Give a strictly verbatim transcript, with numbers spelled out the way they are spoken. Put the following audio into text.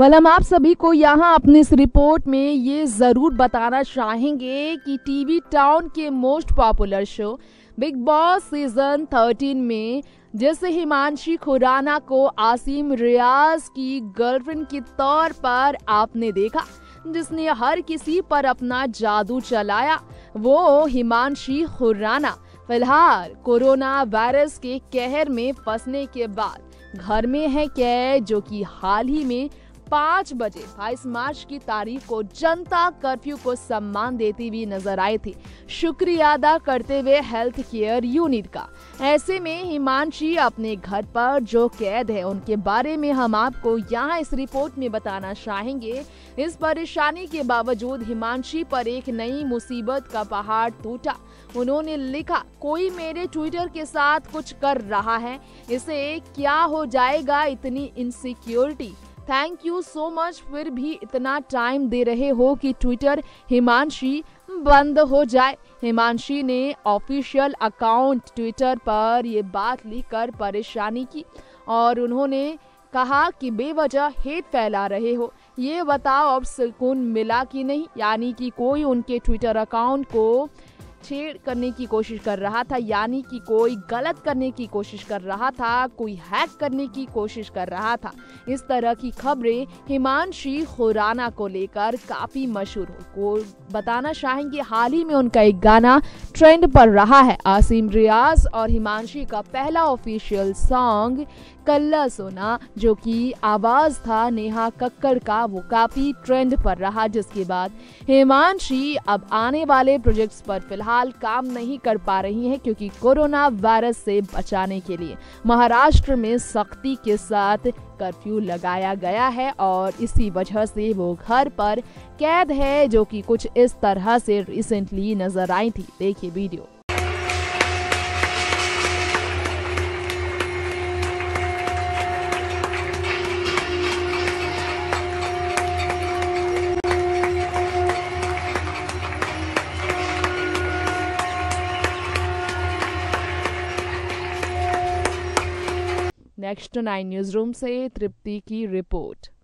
Well हम आप सभी को यहाँ अपनी इस रिपोर्ट में ये ज़रूर बताना चाहेंगे कि टीवी टाउन के most popular show Bigg Boss season thirteen में जैसे हिमांशी खुराना को आसिम रियाज की गर्लफ्रेंड के तौर पर आपने देखा, जिसने हर किसी पर अपना जादू चलाया, वो हिमांशी खुराना फिलहाल कोरोना वायरस के कहर में फंसने के बाद घर में है कैद, जो कि हाल ही में पाँच बजे बाईस मार्च की तारीख को जनता कर्फ्यू को सम्मान देती हुई नजर आए थे, शुक्रिया अदा करते हुए हेल्थ केयर यूनिट का। ऐसे में हिमांशी अपने घर पर जो कैद है उनके बारे में हम आपको यहाँ इस रिपोर्ट में बताना चाहेंगे। इस परेशानी के बावजूद हिमांशी पर एक नई मुसीबत का पहाड़ टूटा। उन्होंने लिखा, कोई मेरे ट्विटर के साथ कुछ कर रहा है, इसे क्या हो जाएगा, इतनी insecurity, thank you so much, फिर भी इतना टाइम दे रहे हो कि ट्विटर हिमांशी बंद हो जाए। हिमांशी ने ऑफिशियल अकाउंट ट्विटर पर ये बात लिखकर परेशानी की और उन्होंने कहा कि बेवजह हेट फैला रहे हो, ये बताओ अब सुकून मिला कि नहीं। यानी कि कोई उनके ट्विटर अकाउंट को छेड़ करने की कोशिश कर रहा था, यानी कि कोई गलत करने की कोशिश कर रहा था, कोई हैक करने की कोशिश कर रहा था। इस तरह की खबरें हिमांशी खुराना को लेकर काफ़ी मशहूर हो। बताना चाहेंगे हाल ही में उनका एक गाना ट्रेंड पर रहा है। आसिम रियाज और हिमांशी का पहला ऑफिशियल सॉन्ग कल्ला सोना, जो कि आवाज़ था नेहा कक्कड़ का, वो काफ़ी ट्रेंड पर रहा, जिसके बाद हिमांशी अब आने वाले प्रोजेक्ट्स पर फिलहाल काम नहीं कर पा रही हैं, क्योंकि कोरोना वायरस से बचाने के लिए महाराष्ट्र में सख्ती के साथ कर्फ्यू लगाया गया है और इसी वजह से वो घर पर कैद है, जो कि कुछ इस तरह से रिसेंटली नजर आई थी। देखिए video. Next nine news room से तृप्ति की रिपोर्ट।